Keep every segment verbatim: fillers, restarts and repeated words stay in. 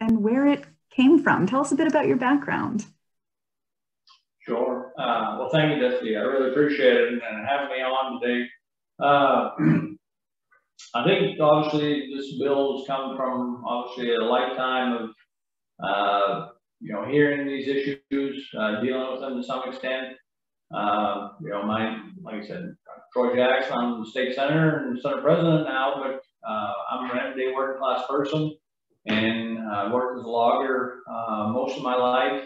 and where it came from. Tell us a bit about your background. Sure. Uh, well, thank you, Destiny. I really appreciate it and having me on today. Uh, I think obviously this bill has come from obviously a lifetime of uh, you know, hearing these issues, uh, dealing with them to some extent. Uh, you know, my like I said, Troy Jackson. I'm the state senator and senate president now, but uh, I'm an everyday working class person, and I uh, worked as a logger uh, most of my life.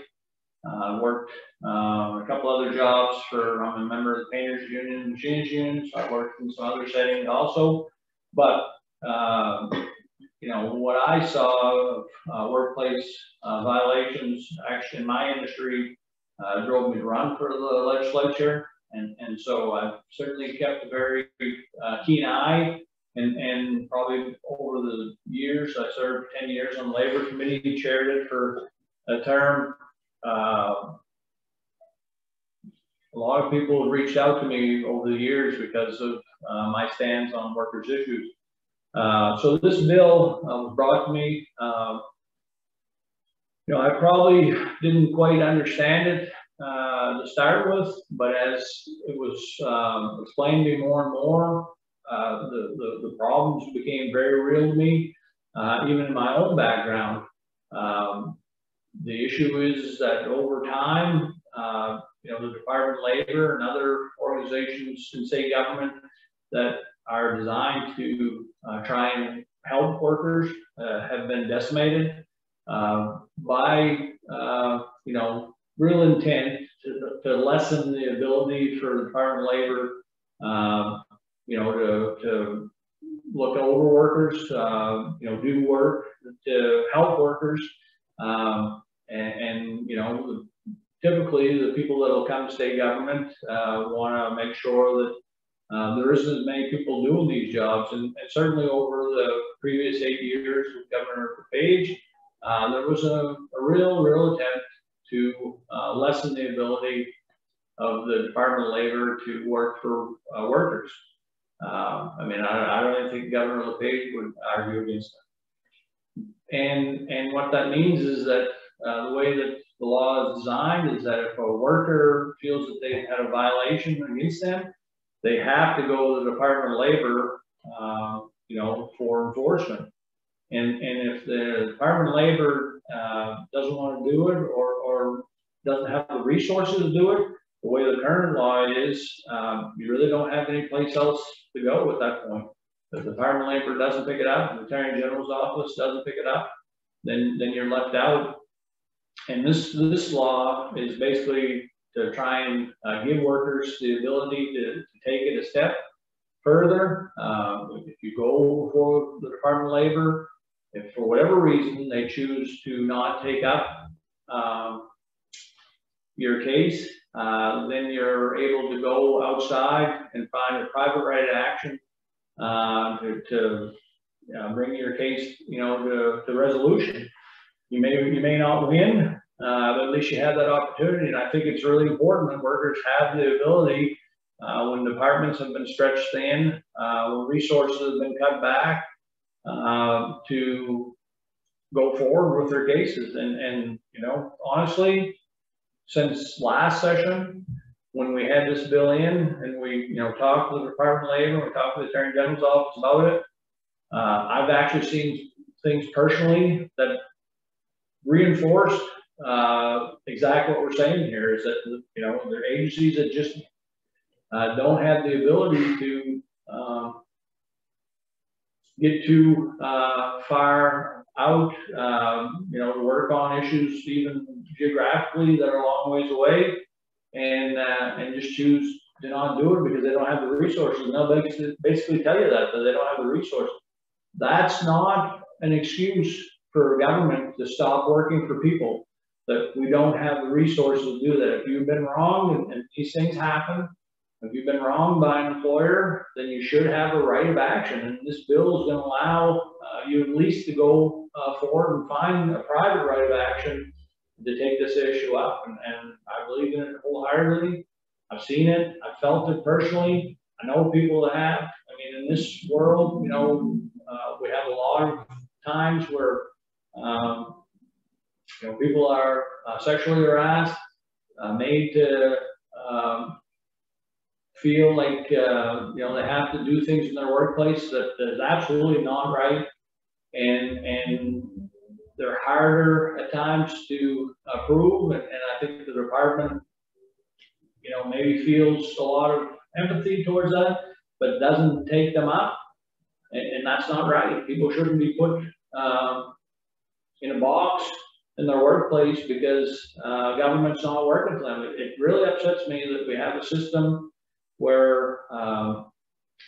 I uh, worked uh, a couple other jobs for, I'm a member of the Painters Union and Machinists Union, so I worked in some other settings also. But, uh, you know, what I saw of uh, workplace uh, violations actually in my industry uh, drove me to run for the legislature. And, and so I've certainly kept a very uh, keen eye. And, and probably over the years, I served ten years on the Labor Committee, chaired it for a term. Uh, a lot of people have reached out to me over the years because of uh, my stance on workers' issues. Uh, so this bill was um, brought to me. Uh, you know, I probably didn't quite understand it uh, to start with, but as it was um, explained to me more and more, uh, the, the, the problems became very real to me, uh, even in my own background. Um, The issue is that over time, uh, you know, the Department of Labor and other organizations in state government that are designed to uh, try and help workers uh, have been decimated uh, by, uh, you know, real intent to, to lessen the ability for the Department of Labor, uh, you know, to, to look over workers, uh, you know, do work to help workers. Um, and, and, you know, typically the people that will come to state government uh, want to make sure that uh, there isn't as many people doing these jobs. And, and certainly over the previous eight years with Governor LePage, uh, there was a, a real, real attempt to uh, lessen the ability of the Department of Labor to work for uh, workers. Uh, I mean, I, I don't even think Governor LePage would argue against that. And, and what that means is that uh, the way that the law is designed is that if a worker feels that they had a violation against them, they have to go to the Department of Labor, uh, you know, for enforcement. And, and if the Department of Labor uh, doesn't want to do it or, or doesn't have the resources to do it, the way the current law is, um, you really don't have any place else to go at that point. If the Department of Labor doesn't pick it up, the Attorney General's office doesn't pick it up, then, then you're left out. And this, this law is basically to try and uh, give workers the ability to, to take it a step further. Uh, if you go before the Department of Labor, if for whatever reason they choose to not take up um, your case, uh, then you're able to go outside and find a private right of action Uh, to, to you know, bring your case, you know, to, to resolution. You may you may not win, uh, but at least you have that opportunity. And I think it's really important that workers have the ability uh, when departments have been stretched thin, uh, when resources have been cut back, uh, to go forward with their cases. And and you know, honestly, since last session, when we had this bill in and we, you know, talked to the Department of Labor, we talked to the Attorney General's office about it, uh, I've actually seen things personally that reinforced uh, exactly what we're saying here is that, you know, there are agencies that just uh, don't have the ability to uh, get too uh, far out, um, you know, to work on issues even geographically that are a long ways away. And uh, and just choose to not do it because they don't have the resources. And they'll basically tell you that, that they don't have the resources. That's not an excuse for government to stop working for people, that we don't have the resources to do that. If you've been wronged, and, and these things happen, if you've been wronged by an employer, then you should have a right of action. And this bill is going to allow uh, you at least to go uh, forward and find a private right of action to take this issue up, and, and I believe in it wholeheartedly. I've seen it, I've felt it personally. I know people that have. I mean, in this world, you know, uh, we have a lot of times where um, people are uh, sexually harassed, uh, made to um, feel like uh, you know, they have to do things in their workplace that is absolutely not right, and and they're harder at times to approve. And, and I think the department, you know, maybe feels a lot of empathy towards that, but doesn't take them up, and, and that's not right. People shouldn't be put um, in a box in their workplace because uh, government's not working for them. It, it really upsets me that we have a system where um,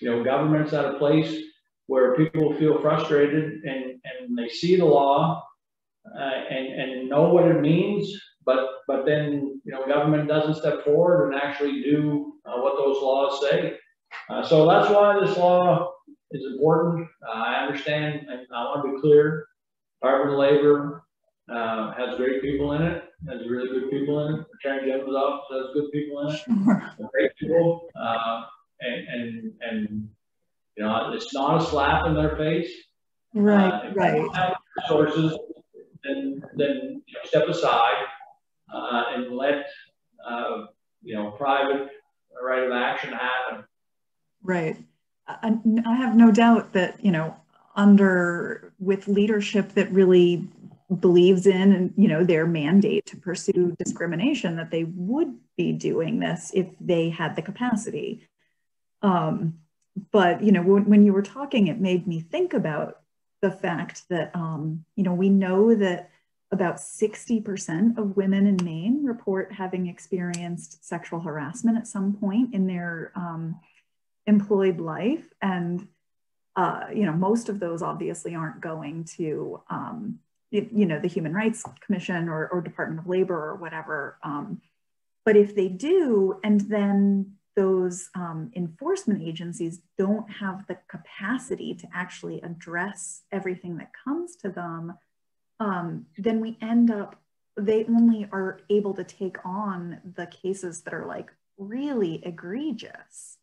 you know, government's at a place where people feel frustrated and, and they see the law uh, and, and know what it means, but but then you know, government doesn't step forward and actually do uh, what those laws say. Uh, so that's why this law is important. Uh, I understand, and I want to be clear, Department of Labor uh, has great people in it. Has really good people in it. Attorney General's office has good people in it. Sure. Great people, uh, and, and and you know, it's not a slap in their face. Right, uh, if right. You don't have resources, then then you know, step aside uh, and let uh, you know, private right of action happen. Right. I, I have no doubt that you know, under with leadership that really believes in and you know, their mandate to pursue discrimination, that they would be doing this if they had the capacity. Um, but you know, when, when you were talking, it made me think about the fact that um, you know, we know that about sixty percent of women in Maine report having experienced sexual harassment at some point in their um, employed life, and uh, you know, most of those obviously aren't going to um, you know, the Human Rights Commission or, or Department of Labor or whatever. Um, but if they do, and then those um, enforcement agencies don't have the capacity to actually address everything that comes to them, um, then we end up, they only are able to take on the cases that are like really egregious.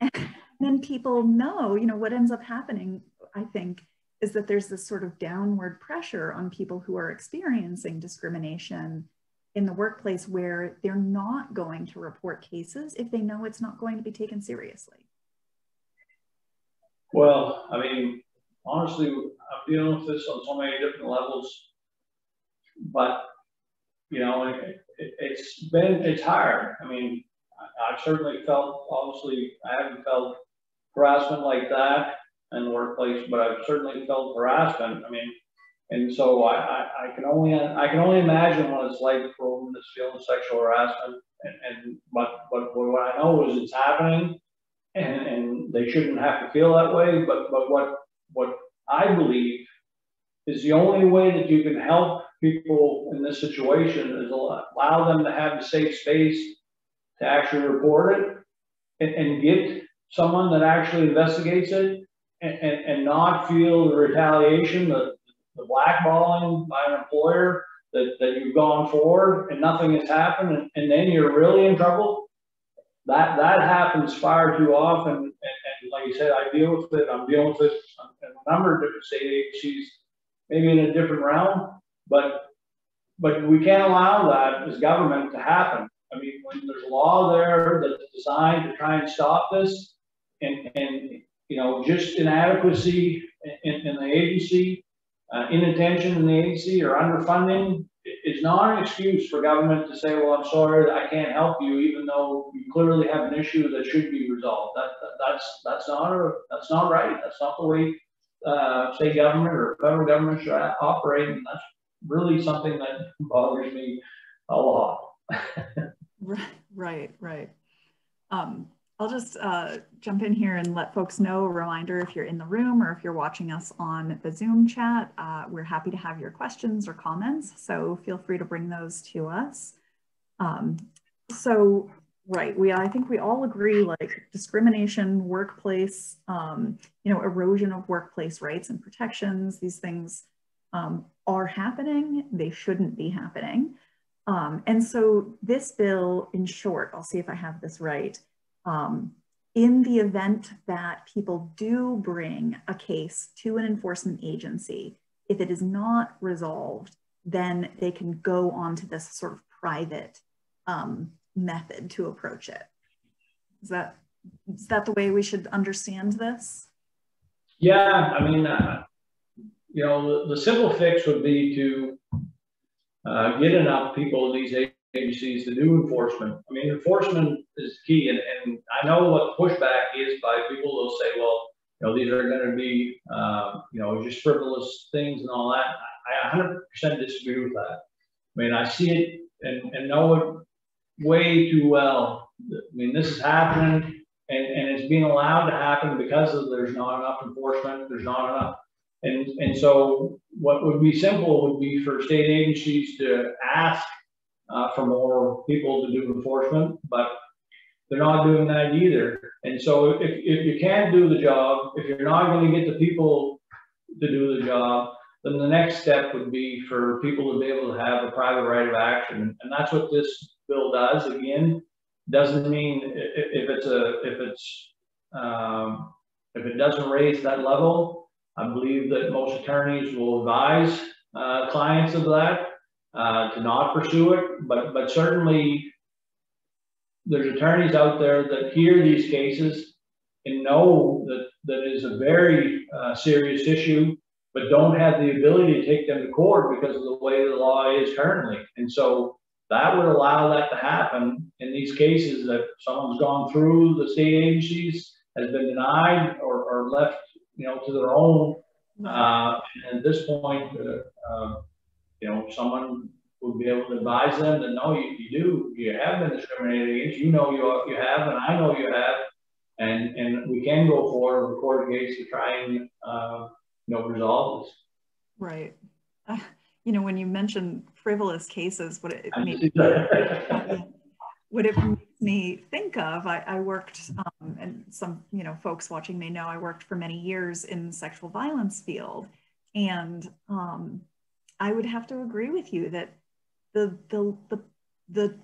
And then people know, you know, what ends up happening, I think, is that there's this sort of downward pressure on people who are experiencing discrimination in the workplace, where they're not going to report cases if they know it's not going to be taken seriously. Well, I mean, honestly, I'm dealing with this on so many different levels, but you know, it, it, it's been, it's hard. I mean, I, I've certainly felt, obviously, I haven't felt harassment like that in the workplace, but I've certainly felt harassment. I mean, and so I, I, I can only I can only imagine what it's like for a woman that's feeling sexual harassment. And, and but but what I know is it's happening, and, and they shouldn't have to feel that way. But but what what I believe is the only way that you can help people in this situation is allow them to have a safe space to actually report it, and, and get someone that actually investigates it. And, and not feel the retaliation, the, the blackballing by an employer that, that you've gone forward and nothing has happened, and, and then you're really in trouble. That that happens far too often, and, and like you said, I deal with it. I'm dealing with it in a number of different state agencies, maybe in a different realm, but but we can't allow that as government to happen. I mean, when there's a law there that's designed to try and stop this, and and you know, just inadequacy in, in the agency, uh, inattention in the agency, or underfunding is not an excuse for government to say, well, I'm sorry, I can't help you, even though you clearly have an issue that should be resolved. That, that, that's, that's, not a, that's not right. That's not the way uh, state government or federal government should operate. And that's really something that bothers me a lot. Right, right. Um, I'll just uh, jump in here and let folks know, a reminder, if you're in the room or if you're watching us on the Zoom chat, uh, we're happy to have your questions or comments, so feel free to bring those to us. Um, so, right, we I think we all agree, like, discrimination, workplace, um, you know, erosion of workplace rights and protections, these things um, are happening, they shouldn't be happening. Um, and so this bill, in short, I'll see if I have this right, Um, in the event that people do bring a case to an enforcement agency, if it is not resolved, then they can go on to this sort of private um, method to approach it. Is that, is that the way we should understand this? Yeah, I mean, uh, you know, the, the simple fix would be to uh, get enough people in these agencies to do enforcement. I mean, enforcement is key, and, and I know what pushback is by people who'll say, well, you know, these are going to be, uh, you know, just frivolous things and all that. I one hundred percent disagree with that. I mean, I see it and, and know it way too well. I mean, this is happening, and, and it's being allowed to happen because of there's not enough enforcement, there's not enough. And, and so what would be simple would be for state agencies to ask uh, for more people to do enforcement, but they're not doing that either. And so if, if you can't do the job, if you're not going to get the people to do the job, then the next step would be for people to be able to have a private right of action. And that's what this bill does. Again, doesn't mean if it's a, if it's, um, if it doesn't raise that level, I believe that most attorneys will advise uh, clients of that uh, to not pursue it, but, but certainly there's attorneys out there that hear these cases and know that that is a very uh, serious issue, but don't have the ability to take them to court because of the way the law is currently. And so that would allow that to happen in these cases that someone's gone through the state agencies, has been denied, or, or left, you know, to their own. Uh, and at this point, uh, uh, you know, someone would be able to advise them that, no, you, you do, you have been discriminated against, you know you, are, you have, and I know you have, and, and we can go forward with court case to try and, uh, no resolves. Right. Uh, you know, when you mentioned frivolous cases, what it, it made me, what it makes me think of, I, I worked, um, and some, you know, folks watching may know, I worked for many years in the sexual violence field. And um, I would have to agree with you that the, the, the, the,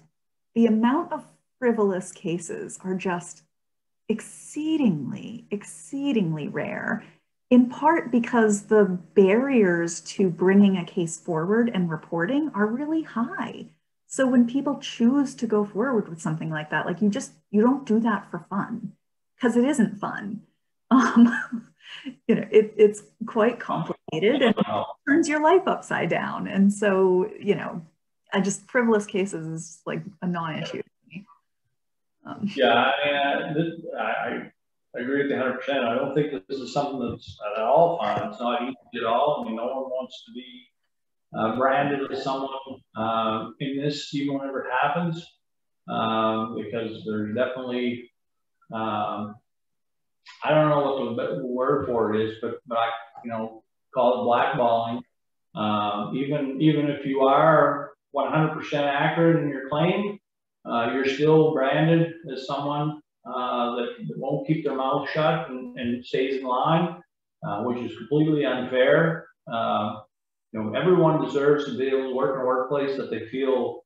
the amount of frivolous cases are just exceedingly, exceedingly rare. In part because the barriers to bringing a case forward and reporting are really high. So when people choose to go forward with something like that, like you just, you don't do that for fun, because it isn't fun. Um, you know, it, it's quite complicated and it turns your life upside down. And so, you know, I just, frivolous cases is like a non-issue to me. Um, yeah, I, mean, I, I I agree with you one hundred percent. I don't think this is something that's at all fun. It's not easy at all. I mean, no one wants to be uh, branded as someone uh, in this, even whenever it happens, um, because there's definitely, um, I don't know what the word for it is, but, but I, you know, call it blackballing. Um, even, even if you are one hundred percent accurate in your claim, uh, you're still branded as someone Uh, that, that won't keep their mouth shut and, and stays in line, uh, which is completely unfair. Uh, you know, everyone deserves to be able to work in a workplace that they feel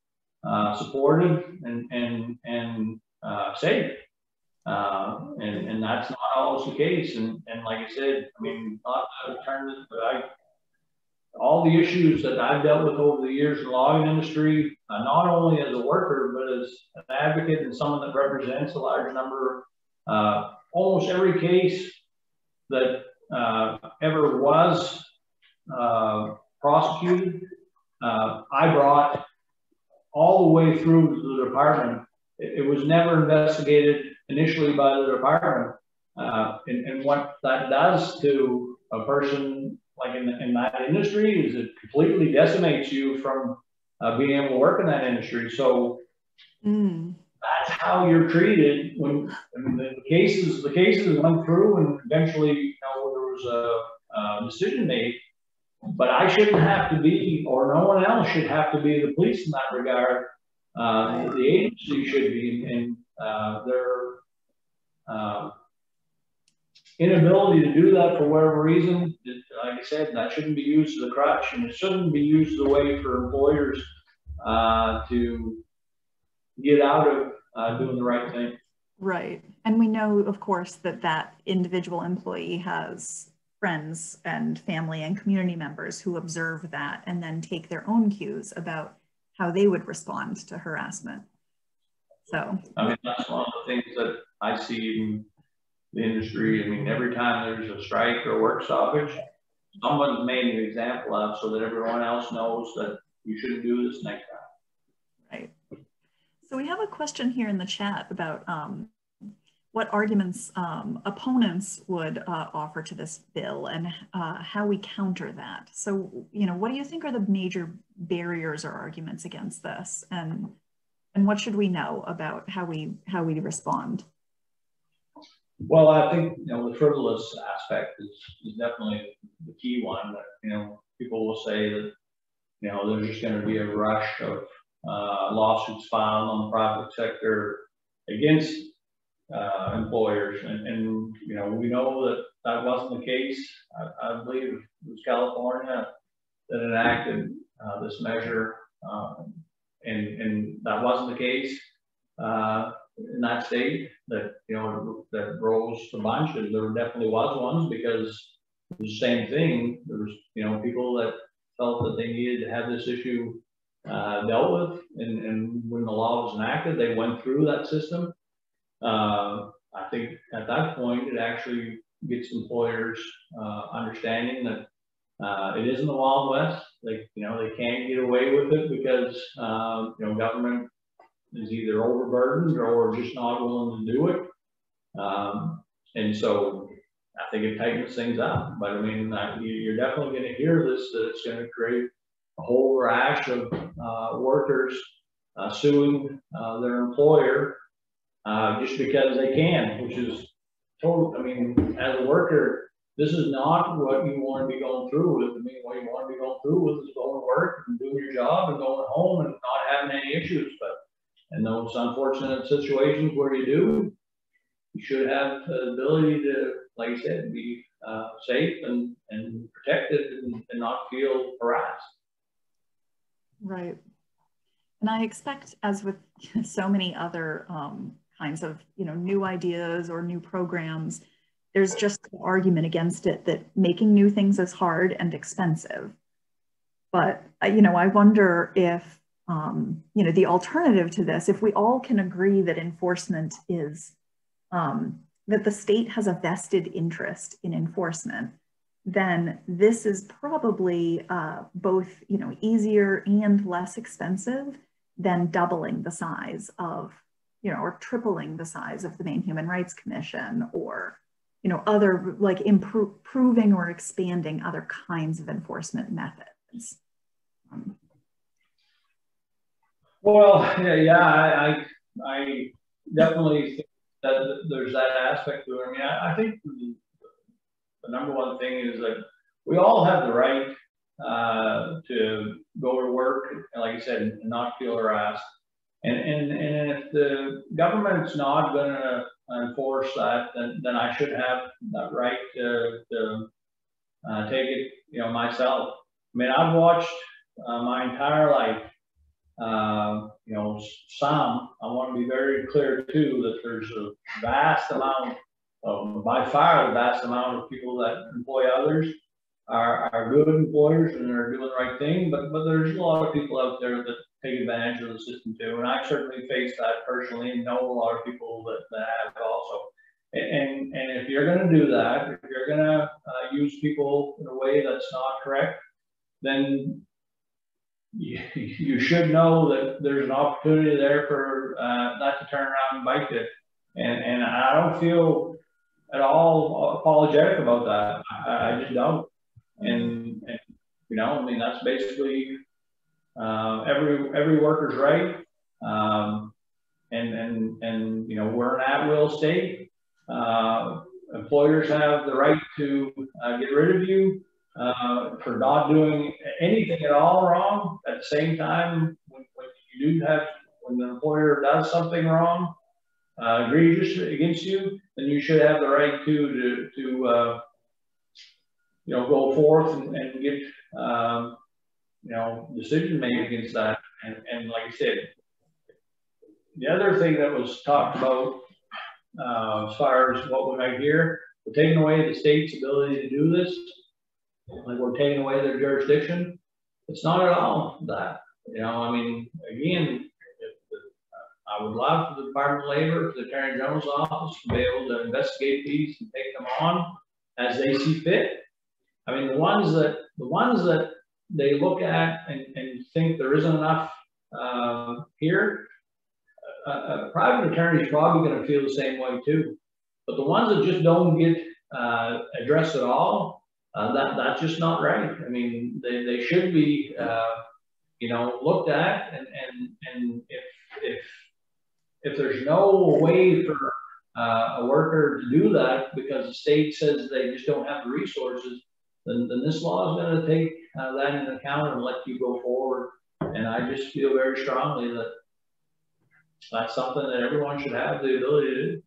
uh, supported and and and uh, safe, uh, and and that's not always the case. And and like I said, I mean, not to turn this, but I all the issues that I've dealt with over the years in the logging industry, uh, not only as a worker, but as an advocate and someone that represents a large number, uh, almost every case that uh, ever was uh, prosecuted, uh, I brought all the way through to the department. It, it was never investigated initially by the department. Uh, and, and what that does to a person like in, in that industry is it completely decimates you from uh, being able to work in that industry. So mm. that's how you're treated when and the cases, the cases went through and eventually, you know, there was a, a decision made, but I shouldn't have to be, or no one else should have to be the police in that regard. Uh, the agency should be, and uh, their uh, inability to do that for whatever reason, like I said, that shouldn't be used as a crutch, and it shouldn't be used as a way for employers uh, to get out of uh, doing the right thing. Right. And we know, of course, that that individual employee has friends and family and community members who observe that and then take their own cues about how they would respond to harassment. So I mean, that's one of the things that I see in the industry. I mean, every time there's a strike or work stoppage, someone's made an example of so that everyone else knows that you shouldn't do this next time. Right. So we have a question here in the chat about um, what arguments um, opponents would uh, offer to this bill and uh, how we counter that. So, you know, what do you think are the major barriers or arguments against this, and and what should we know about how we how we respond? Well, I think, you know, the frivolous aspect is, is definitely the key one. That, you know, people will say that, you know, there's just going to be a rush of uh, lawsuits filed on the private sector against uh, employers, and, and you know, we know that that wasn't the case. I, I believe it was California that enacted uh, this measure, uh, and and that wasn't the case uh, in that state. That, you know, that rose to mind. There definitely was one, because it was the same thing. There was, you know, people that felt that they needed to have this issue uh, dealt with, and, and when the law was enacted, they went through that system. Uh, I think at that point, it actually gets employers uh, understanding that uh, it isn't the Wild West. Like, you know, they can't get away with it because uh, you know, government is either overburdened or just not willing to do it. Um, and so I think it tightens things up. But I mean, I, you're definitely going to hear this, that it's going to create a whole rash of uh, workers uh, suing uh, their employer uh, just because they can, which is total. I mean, as a worker, this is not what you want to be going through with. I mean, what you want to be going through with is going to work and doing your job and going home and not having any issues. But in those unfortunate situations where you do, you should have the ability to, like I said, be uh, safe and, and protected and, and not feel harassed. Right. And I expect, as with so many other um, kinds of, you know, new ideas or new programs, there's just an argument against it that making new things is hard and expensive. But, you know, I wonder if, Um, you know, the alternative to this, if we all can agree that enforcement is, um, that the state has a vested interest in enforcement, then this is probably uh, both, you know, easier and less expensive than doubling the size of, you know, or tripling the size of the Maine Human Rights Commission, or, you know, other, like, impro- improving or expanding other kinds of enforcement methods. Um, Well, yeah, yeah, I, I, I definitely think that there's that aspect to it. I mean, I, I think the, the number one thing is that we all have the right uh, to go to work, and like I said, and not feel harassed. And, and, and if the government's not going to enforce that, then, then I should have that right to, to uh, take it, you know, myself. I mean, I've watched uh, my entire life. Uh, you know, some, I want to be very clear too, that there's a vast amount of, by far the vast amount of people that employ others are, are good employers and are doing the right thing, but, but there's a lot of people out there that take advantage of the system too, and I certainly face that personally and know a lot of people that, that have also. And, and if you're going to do that, if you're going to uh, use people in a way that's not correct, then You, you should know that there's an opportunity there for uh, not to turn around and bite it. And, and I don't feel at all apologetic about that. I, I just don't. And, and, you know, I mean, that's basically uh, every every worker's right. Um, and, and, and, you know, we're an at-will state. Uh, employers have the right to uh, get rid of you Uh, for not doing anything at all wrong. At the same time, when, when you do have, when the employer does something wrong, uh, egregious against you, then you should have the right to, to, to uh, you know, go forth and, and get, um, you know, decision made against that. And, and like I said, the other thing that was talked about uh, as far as what we might hear We're taking away the state's ability to do this, like we're taking away their jurisdiction. It's not at all that. You know, I mean, again, if the, I would love for the Department of Labor, for the Attorney General's office to be able to investigate these and take them on as they see fit. I mean, the ones that the ones that they look at and, and think there isn't enough uh, here, a, a private attorney is probably going to feel the same way too. But the ones that just don't get uh, addressed at all, uh, that that's just not right. I mean, they they should be. Uh, You know, looked at, and and and if if if there's no way for uh, a worker to do that because the state says they just don't have the resources, then then this law is going to take uh, that into account and let you go forward. And I just feel very strongly that that's something that everyone should have the ability to do.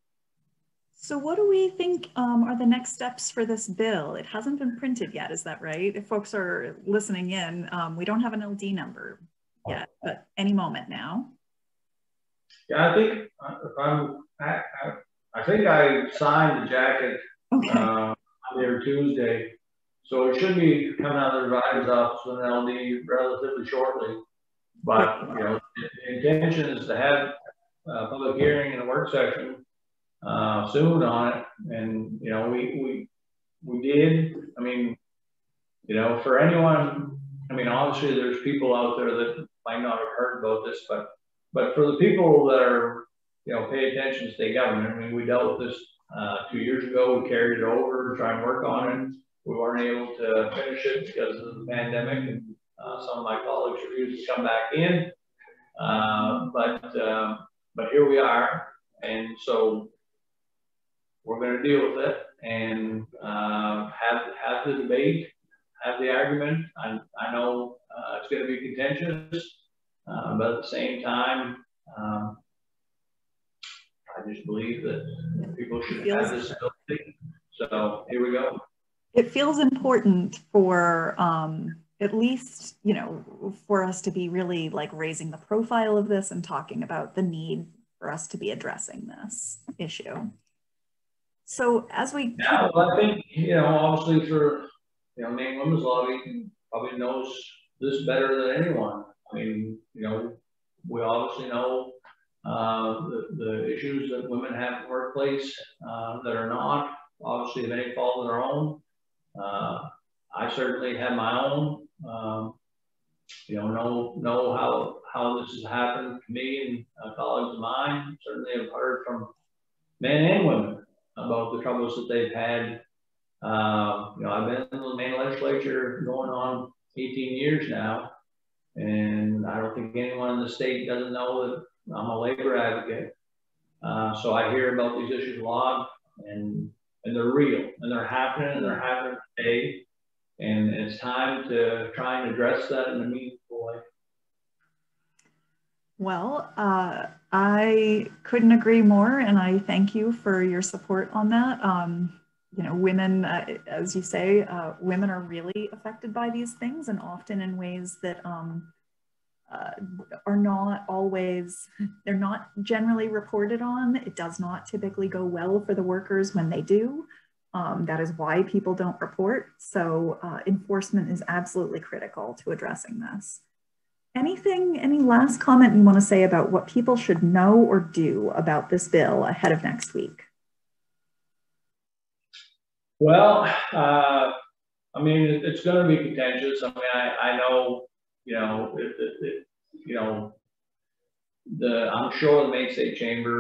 So what do we think um, are the next steps for this bill? It hasn't been printed yet, is that right? If folks are listening in, um, we don't have an L D number yet, but any moment now. Yeah, I think uh, if I'm, I, I, I think I signed the jacket okay. uh, Monday or Tuesday, so it should be coming out of the revisor's office with an L D relatively shortly. But you know, the intention is to have a public hearing and a work session Uh, soon on it, and you know we we we did. I mean, you know, for anyone, I mean, obviously there's people out there that might not have heard about this, but but for the people that are, you know, pay attention to state government. I mean, we dealt with this uh, two years ago. We carried it over to try and work on it. We weren't able to finish it because of the pandemic, and uh, some of my colleagues refused to come back in. Uh, but uh, but here we are, and so we're going to deal with it and uh, have have the debate, have the argument. I, I know uh, it's going to be contentious, uh, but at the same time, um, I just believe that people should have this ability. So here we go. It feels important for um, at least, you know, for us to be really like raising the profile of this and talking about the need for us to be addressing this issue. So as we yeah, well, I think you know, obviously for you know, Maine Women's Lobby probably knows this better than anyone. I mean, you know, we obviously know uh, the, the issues that women have in the workplace uh, that are not obviously of any fault of their own. Uh, I certainly have my own. Um, you know, know know how how this has happened to me and uh, colleagues of mine. Certainly, have heard from men and women about the troubles that they've had. Uh, you know, I've been in the Maine legislature going on eighteen years now, and I don't think anyone in the state doesn't know that I'm a labor advocate. Uh, so I hear about these issues a lot, and and they're real, and they're happening, and they're happening today, and it's time to try and address that in a meaningful way. Well, uh, I couldn't agree more, and I thank you for your support on that. Um, you know, women, uh, as you say, uh, women are really affected by these things, and often in ways that um, uh, are not always, they're not generally reported on. It does not typically go well for the workers when they do. Um, that is why people don't report. So uh, enforcement is absolutely critical to addressing this. Anything, any last comment you want to say about what people should know or do about this bill ahead of next week? Well, uh, I mean, it's going to be contentious. I mean, I, I know, you know, it, it, it, you know, the I'm sure the Maine State Chamber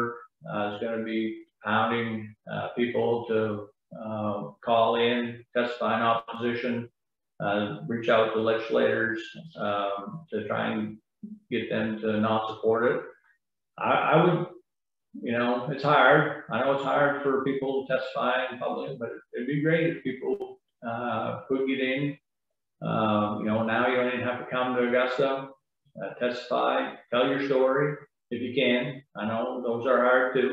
uh, is going to be pounding uh, people to uh, call in, testify in opposition. Uh, reach out to legislators um, to try and get them to not support it. I, I would, you know, it's hard. I know it's hard for people to testify in public, but it'd be great if people uh, could get in. Um, you know, now you don't even have to come to Augusta, uh, testify, tell your story if you can. I know those are hard too.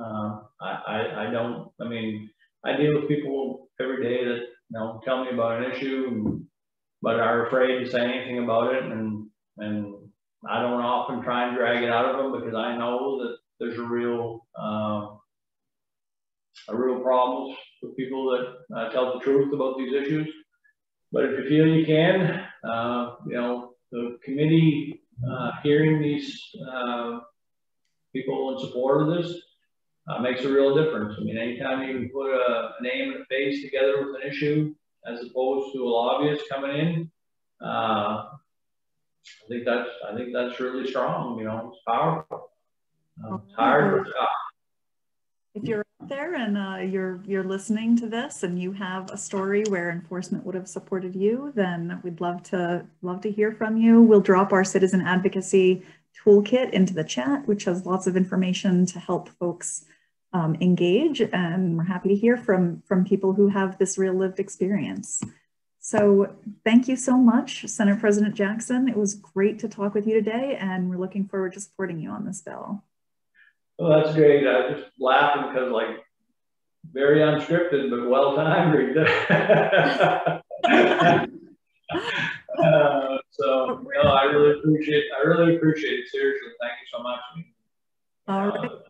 Uh, I, I, I don't, I mean, I deal with people every day that you know, tell me about an issue, but are afraid to say anything about it, and and I don't often try and drag it out of them because I know that there's a real uh, a real problem with people that uh, tell the truth about these issues. But if you feel you can, uh, you know, the committee uh, hearing these uh, people in support of this uh, makes a real difference. I mean, anytime you can put a, a name and a face together with an issue, as opposed to a lobbyist coming in, uh, I think that's I think that's really strong. You know, it's powerful. Uh, it's hard, but if you're out there and uh, you're you're listening to this and you have a story where enforcement would have supported you, then we'd love to love to hear from you. We'll drop our citizen advocacy toolkit into the chat, which has lots of information to help folks um, engage, and we're happy to hear from from people who have this real lived experience. So thank you so much, Senate President Jackson. It was great to talk with you today, and we're looking forward to supporting you on this bill. Well, that's great. I just laughing because, like, very unscripted, but well-timed. uh, so, no, I really appreciate I really appreciate it. Seriously, thank you so much. All right. Uh,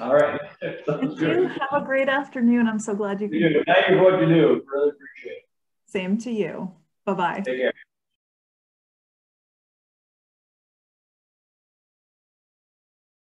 all right. Sounds good. You have a great afternoon. I'm so glad you could. Thank you for what you do. Really appreciate it. Same to you. Bye-bye. Take care.